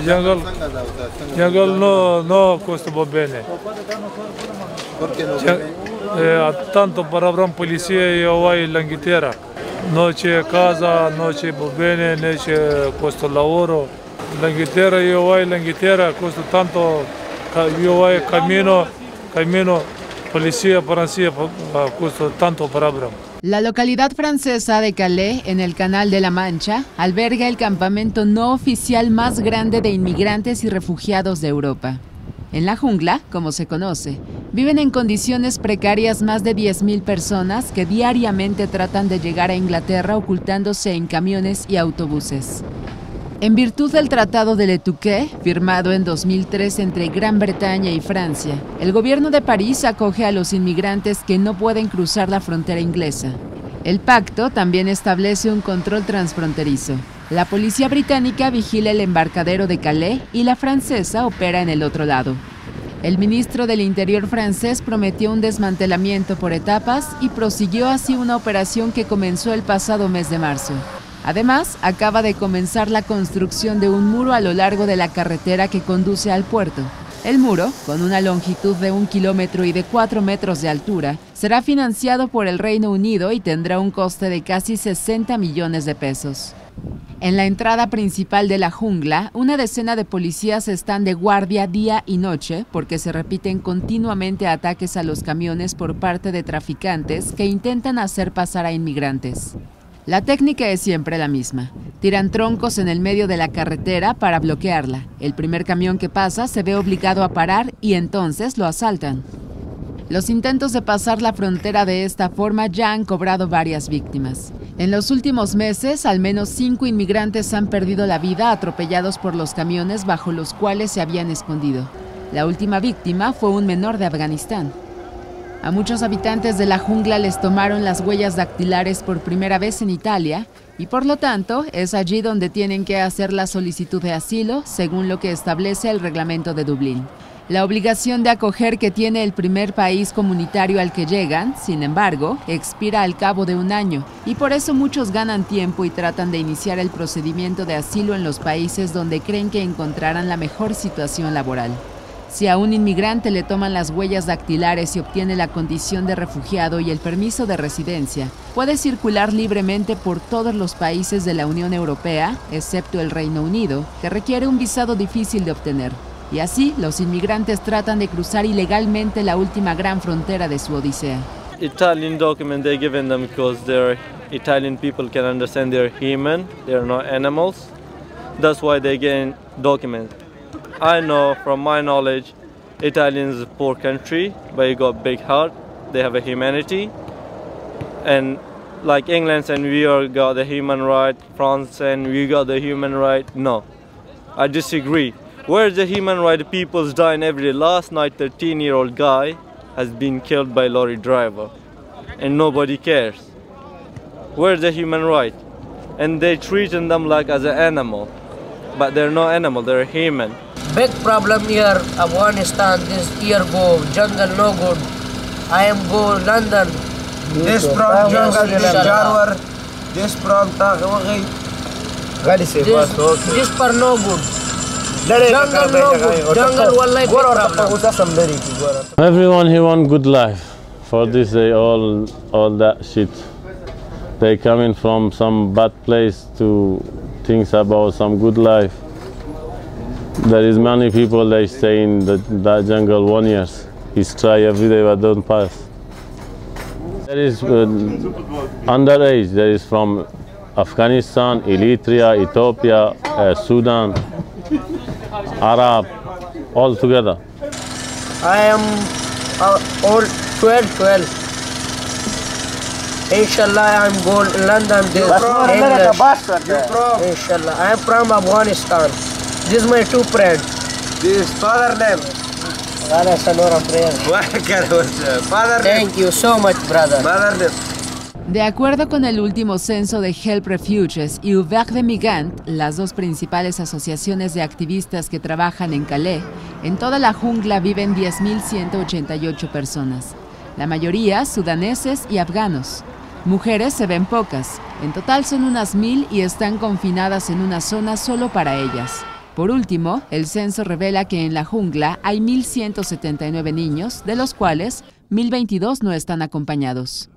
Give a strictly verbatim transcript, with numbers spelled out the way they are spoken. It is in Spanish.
Jungle no, no costumo bene. Porque no eh, tanto para gran policía yo voy a la Inglaterra. Noche casa, noche bene, noche costo laboro. La Inglaterra yo voy a la Inglaterra, costo tanto, yo voy camino, camino, policía francesa, costo tanto para gran. La localidad francesa de Calais, en el Canal de la Mancha, alberga el campamento no oficial más grande de inmigrantes y refugiados de Europa. En la jungla, como se conoce, viven en condiciones precarias más de diez mil personas que diariamente tratan de llegar a Inglaterra ocultándose en camiones y autobuses. En virtud del Tratado de Le Touquet, firmado en dos mil tres entre Gran Bretaña y Francia, el gobierno de París acoge a los inmigrantes que no pueden cruzar la frontera inglesa. El pacto también establece un control transfronterizo. La policía británica vigila el embarcadero de Calais y la francesa opera en el otro lado. El ministro del Interior francés prometió un desmantelamiento por etapas y prosiguió así una operación que comenzó el pasado mes de marzo. Además, acaba de comenzar la construcción de un muro a lo largo de la carretera que conduce al puerto. El muro, con una longitud de un kilómetro y de cuatro metros de altura, será financiado por el Reino Unido y tendrá un coste de casi sesenta millones de pesos. En la entrada principal de la jungla, una decena de policías están de guardia día y noche porque se repiten continuamente ataques a los camiones por parte de traficantes que intentan hacer pasar a inmigrantes. La técnica es siempre la misma. Tiran troncos en el medio de la carretera para bloquearla. El primer camión que pasa se ve obligado a parar y entonces lo asaltan. Los intentos de pasar la frontera de esta forma ya han cobrado varias víctimas. En los últimos meses, al menos cinco inmigrantes han perdido la vida atropellados por los camiones bajo los cuales se habían escondido. La última víctima fue un menor de Afganistán. A muchos habitantes de la jungla les tomaron las huellas dactilares por primera vez en Italia y por lo tanto es allí donde tienen que hacer la solicitud de asilo según lo que establece el reglamento de Dublín. La obligación de acoger que tiene el primer país comunitario al que llegan, sin embargo, expira al cabo de un año y por eso muchos ganan tiempo y tratan de iniciar el procedimiento de asilo en los países donde creen que encontrarán la mejor situación laboral. Si a un inmigrante le toman las huellas dactilares y obtiene la condición de refugiado y el permiso de residencia, puede circular libremente por todos los países de la Unión Europea, excepto el Reino Unido, que requiere un visado difícil de obtener. Y así, los inmigrantes tratan de cruzar ilegalmente la última gran frontera de su odisea. Italian document they given them because they're Italian people can understand they're human, they're not animals. That's why they get documents. I know from my knowledge, Italians is a poor country, but you got big heart, they have a humanity. And like England and we all got the human right, France and we got the human right, no. I disagree. Where is the human right? People's dying every day. Last night, thirteen year old guy has been killed by lorry driver and nobody cares. Where's the human right? And they treating them like as an animal, but they're not animal, they're human. Big problem here, Afghanistan, this year go, jungle no good. I am go London. This from jungle is Jarwar, this from Taqawaghi. This for no good. Jungle no good, jungle one life problem. Everyone he want good life. For this they all, all that shit. They coming from some bad place to things about some good life. There is many people they stay in the, that jungle one year. He's try every day but don't pass. There is uh, underage. There is from Afghanistan, Eritrea, Ethiopia, uh, Sudan, Arab, all together. I am uh, old twelve, twelve. Inshallah, I'm going to London. This from England. Inshallah, I'm from Afghanistan. This is my two friends. This father name. Thank you so much, brother. De acuerdo con el último censo de Help Refugees y Auberge des Migrants, las dos principales asociaciones de activistas que trabajan en Calais, en toda la jungla viven diez mil ciento ochenta y ocho personas, la mayoría sudaneses y afganos. Mujeres se ven pocas, en total son unas mil y están confinadas en una zona solo para ellas. Por último, el censo revela que en la jungla hay mil ciento setenta y nueve niños, de los cuales mil veintidós no están acompañados.